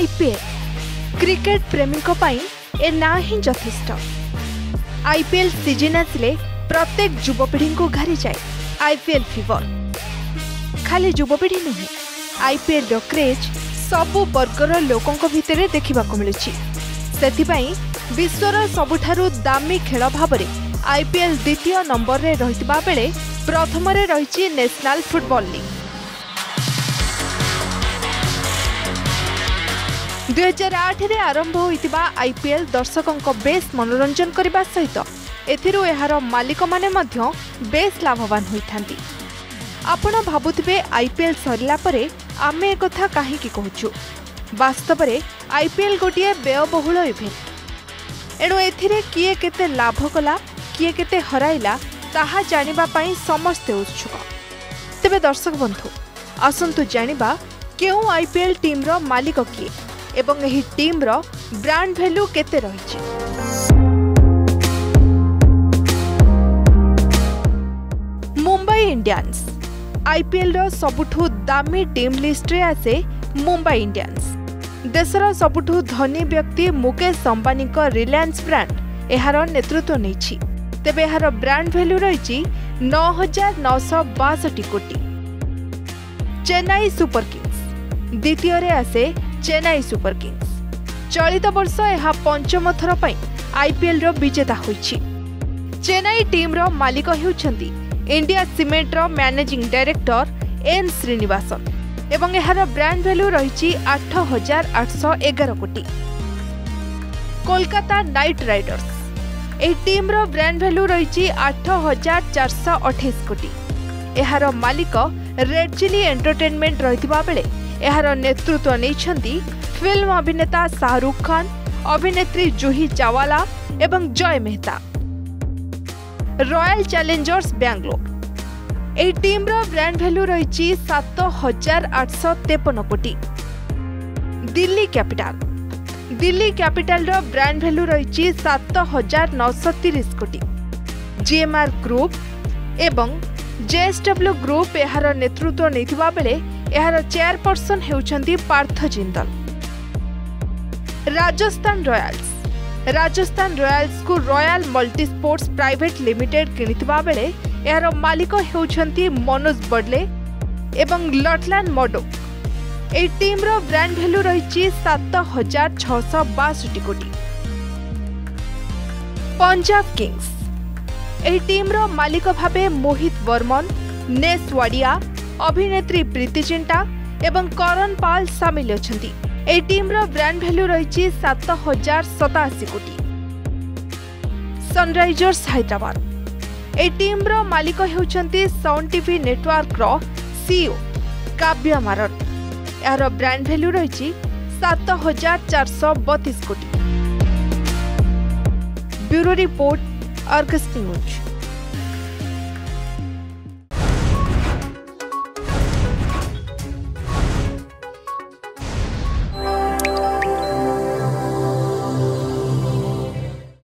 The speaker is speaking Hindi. आईपीएल क्रिकेट प्रेमी को पाई ए ना ही जथेष्ट। आईपीएल सीजन आसिले प्रत्येक युवपीढ़ी को घारी जाए आईपीएल फिवर। खाली युवपीढ़ी नुहे, आईपीएल रो क्रेज सबु वर्गर लोकों भितर देखा मिलूँ। सेथिपाई विश्वर सबुठारु दामी खेल भावरे आईपीएल द्वितीय नंबर रे रहितबा बेले प्रथम रे रहिछि नेशनल फुटबॉल लीग। 2008 रे आरंभ होइतिबा आईपीएल दर्शकों बेस मनोरंजन करने सहित एथिरु एहार मालिक माने मध्य बेस लाभवान होइथांती। आपण भाबुथिबे आईपीएल सरिला परे आमे एकथा काहेकि कहूछु। वास्तव में आईपीएल गोटे व्ययबहुल इवेंट, एणु एथिरे किए केते लाभ कला किए केते हराइला ताहा जानिबा पई समस्ते उत्सुक। तेबे दर्शक बंधु आसंतु जानिबा केउ आईपीएल टीम रो मालिक किए एवं एही टीम रो ब्रांड वैल्यू केते रहिछि। मुंबई इंडियंस आईपीएल रो सबुठु दामी टीम लिस्ट रे आसे। मुंबई इंडियंस देशर सबुठु धनी व्यक्ति मुकेश अंबानी का रिलायंस ब्रांड एहार नेतृत्व नहीं। तेबे एहार ब्रांड वैल्यू रही 9,962 कोटी। चेन्नई सुपर किंग्स द्वितीय रे आसे। चेन्नई सुपर किंग्स चलित वर्ष यह पंचम थर पर आईपीएल विजेता होइछि। चेन्नई टीम रो मालिक हेउछंती इंडिया सीमेंट रो मैनेजिंग डायरेक्टर एन श्रीनिवासन एवं एहार ब्रांड वैल्यू रही 8,811 कोटी। कोलकाता नाइट राइडर्स यह टीम रो ब्रांड वैल्यू रही 8,428 कोटी। एहार मालिक रेड चिली एंटरटेनमेंट रहितबा बेले एहार नेतृत्व नेछंती फिल्म अभिनेता शाहरुख खान, अभिनेत्री जुही चावला एवं जय मेहता। रॉयल चैलेंजर्स बांग्लोर ए टीम रो ब्रांड वैल्यू रही 7,853 कोटी। दिल्ली कैपिटल रो ब्रांड वैल्यू रही 7,930 कोटी। जेएमआर ग्रुप एवं जेएसडब्ल्यू ग्रुप एहार नेतृत्व नेथिबा बेले एहार चेयरपर्सन हेउछंती पार्थ जिंदल। राजस्थान रॉयल्स को royal multi sports private limited किनिथिबा बेले यार मालिक हेउछंती मनोज बड़ले एवं लटलान मडो। ए टीम रो ब्रांड वैल्यू रही 7,662 कोटी। पंजाब किंग्स ए टीम रो मालिक भाबे मोहित बर्मन, नेस वाडिया, अभिनेत्री प्रीति एवं करण पाल सामिल अछंती। ए टीम रो ब्रांड वैल्यू रही 7,087 कोटी। सनराइजर्स हैदराबाद ए टीम रो मालिक हेउछंती साउन टीवी नेटवर्क रो सीईओ काव्य मारन। यार ब्रांड वैल्यू रही 7,432 कोटी। Bureau report Argus news.